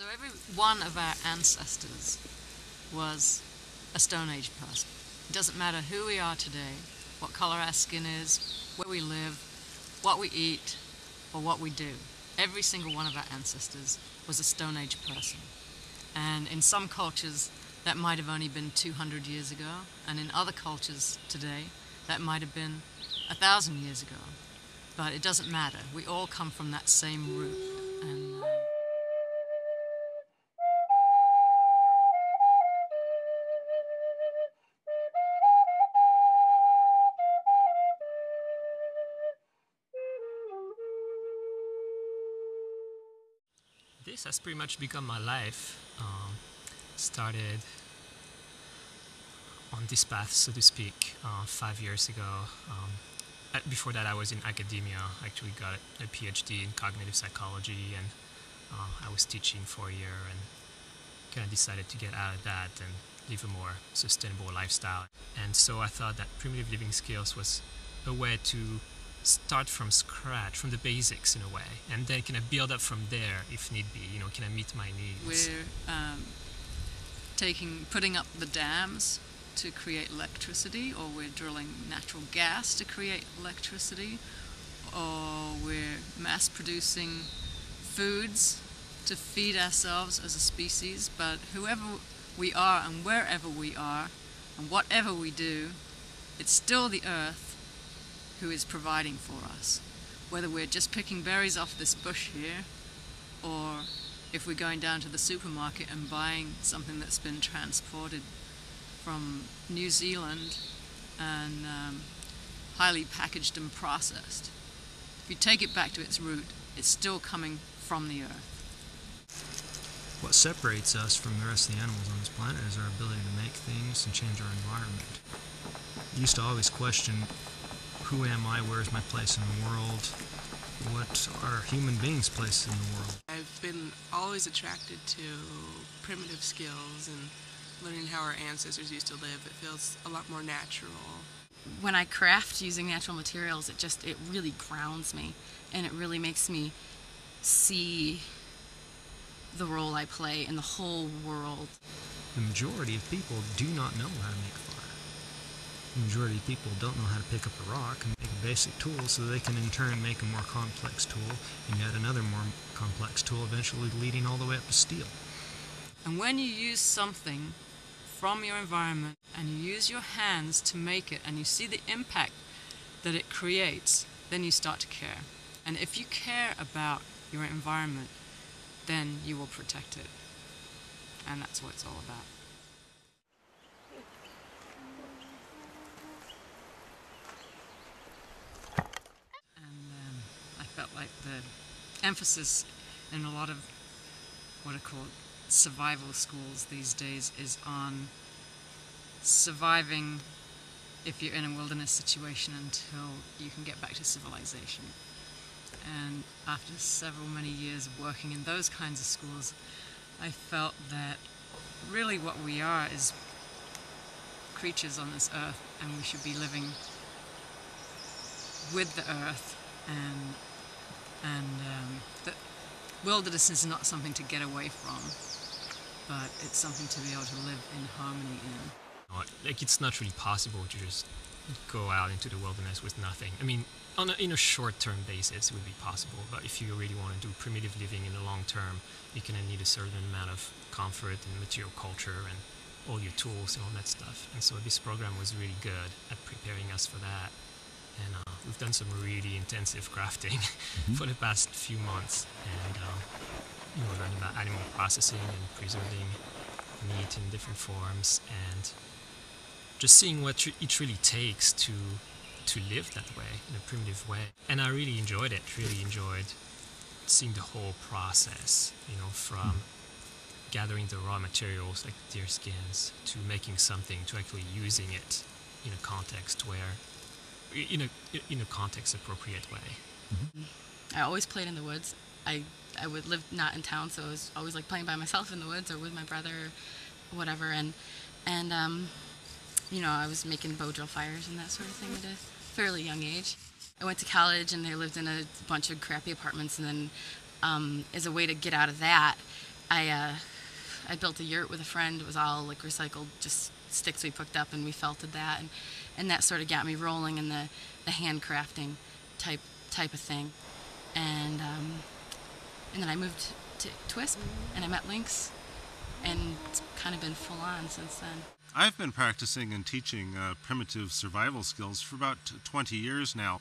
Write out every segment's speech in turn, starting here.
So every one of our ancestors was a Stone Age person. It doesn't matter who we are today, what color our skin is, where we live, what we eat, or what we do. Every single one of our ancestors was a Stone Age person. And in some cultures, that might have only been 200 years ago, and in other cultures today, that might have been 1,000 years ago. But it doesn't matter. We all come from that same root. And this has pretty much become my life. Started on this path, so to speak, 5 years ago. Before that, I was in academia. I actually got a PhD in cognitive psychology, and I was teaching for a year, and kind of decided to get out of that and live a more sustainable lifestyle. And so I thought that primitive living skills was a way to start from scratch, from the basics in a way, and then kind of build up from there if need be. You know, can I meet my needs? We're putting up the dams to create electricity, or we're drilling natural gas to create electricity, or we're mass producing foods to feed ourselves as a species. But whoever we are and wherever we are and whatever we do, it's still the earth who is providing for us. Whether we're just picking berries off this bush here, or if we're going down to the supermarket and buying something that's been transported from New Zealand and highly packaged and processed. If you take it back to its root, it's still coming from the earth. What separates us from the rest of the animals on this planet is our ability to make things and change our environment. I used to always question, who am I? Where's my place in the world? What are human beings' place in the world? I've been always attracted to primitive skills and learning how our ancestors used to live. It feels a lot more natural. When I craft using natural materials, it really grounds me, and it really makes me see the role I play in the whole world. The majority of people do not know how to make fire. The majority of people don't know how to pick up a rock and make a basic tool, so they can in turn make a more complex tool and yet another more complex tool, eventually leading all the way up to steel. And when you use something from your environment and you use your hands to make it and you see the impact that it creates, then you start to care. And if you care about your environment, then you will protect it. And that's what it's all about. Felt like the emphasis in a lot of what are called survival schools these days is on surviving if you're in a wilderness situation until you can get back to civilization. And after many years of working in those kinds of schools, I felt that really what we are is creatures on this earth, and we should be living with the earth. And the wilderness is not something to get away from, but it's something to be able to live in harmony in. Like, it's not really possible to just go out into the wilderness with nothing. I mean, in a short-term basis it would be possible, but if you really want to do primitive living in the long term, you're going to need a certain amount of comfort and material culture and all your tools and all that stuff. And so this program was really good at preparing us for that. And we've done some really intensive crafting for the past few months, and you know, learning about animal processing and preserving meat in different forms, and just seeing what it really takes to live that way, in a primitive way. And I really enjoyed it. Really enjoyed seeing the whole process. You know, from gathering the raw materials like deer skins to making something, to actually using it in a context where. In a context-appropriate way. I always played in the woods. I would live not in town, so I was always like playing by myself in the woods or with my brother, or whatever. And you know, I was making bow drill fires and that sort of thing at a fairly young age. I went to college and I lived in a bunch of crappy apartments, and then as a way to get out of that, I built a yurt with a friend. It was all like recycled, just sticks we picked up, and we felted that, and that sort of got me rolling in the handcrafting type of thing. And then I moved to Twisp, and I met Lynx, and it's kind of been full on since then. I've been practicing and teaching primitive survival skills for about 20 years now,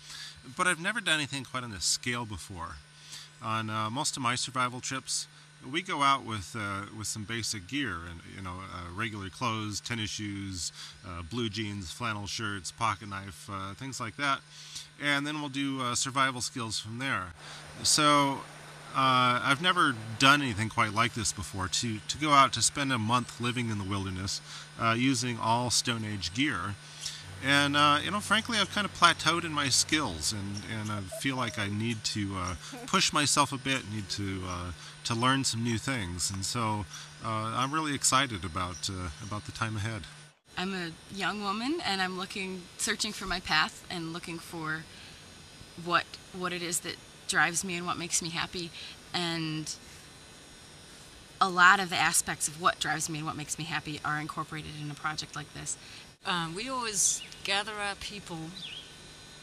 but I've never done anything quite on this scale before. On most of my survival trips, we go out with some basic gear, and regular clothes, tennis shoes, blue jeans, flannel shirts, pocket knife, things like that, and then we'll do survival skills from there. So I've never done anything quite like this before. To go out to spend a month living in the wilderness using all Stone Age gear. And, frankly, I've kind of plateaued in my skills, and I feel like I need to push myself a bit, need to learn some new things. And so I'm really excited about the time ahead. I'm a young woman, and I'm searching for my path and looking for what it is that drives me and what makes me happy. And a lot of the aspects of what drives me and what makes me happy are incorporated in a project like this. We always gather our people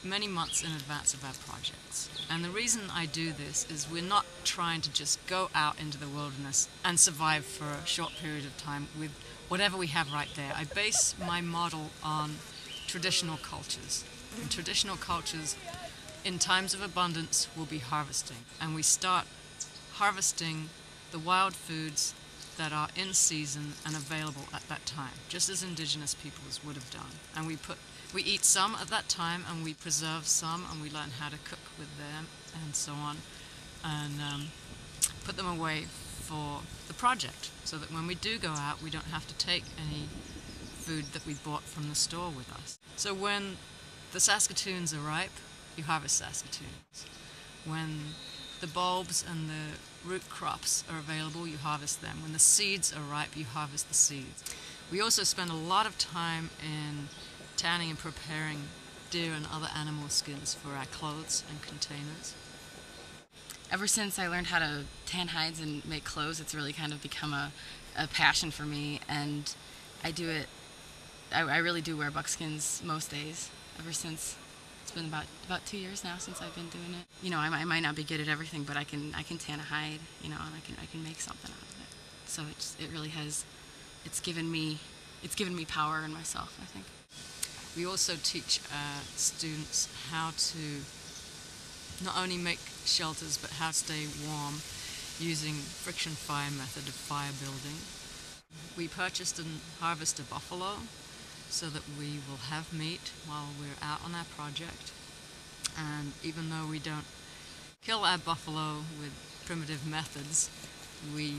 many months in advance of our projects. And the reason I do this is we're not trying to just go out into the wilderness and survive for a short period of time with whatever we have right there. I base my model on traditional cultures. And traditional cultures, in times of abundance, will be harvesting. And we start harvesting the wild foods that are in season and available at that time, just as indigenous peoples would have done. And we eat some at that time, and we preserve some, and we learn how to cook with them, and so on, and put them away for the project, so that when we do go out, we don't have to take any food that we bought from the store with us. So when the Saskatoons are ripe, you harvest Saskatoons. When the bulbs and the root crops are available, you harvest them. When the seeds are ripe, you harvest the seeds. We also spend a lot of time in tanning and preparing deer and other animal skins for our clothes and containers. Ever since I learned how to tan hides and make clothes, it's really kind of become a passion for me, and I do it, I really do wear buckskins most days ever since. It's been about 2 years now since I've been doing it. You know, I might not be good at everything, but I can tan a hide, and I can make something out of it. So it really has, it's given me power in myself, I think. We also teach our students how to not only make shelters, but how to stay warm using friction fire method of fire building. We purchased and harvested a buffalo, so that we will have meat while we're out on our project. And even though we don't kill our buffalo with primitive methods, we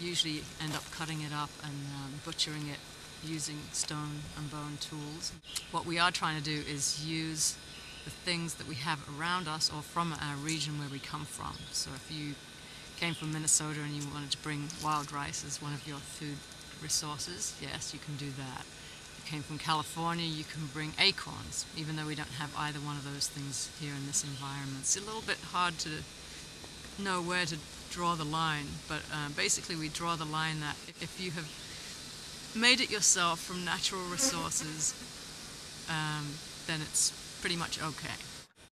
usually end up cutting it up and butchering it using stone and bone tools. What we are trying to do is use the things that we have around us or from our region where we come from. So if you came from Minnesota and you wanted to bring wild rice as one of your food resources, yes, you can do that. Came from California, you can bring acorns, even though we don't have either one of those things here in this environment. It's a little bit hard to know where to draw the line, but basically we draw the line that if you have made it yourself from natural resources, then it's pretty much okay.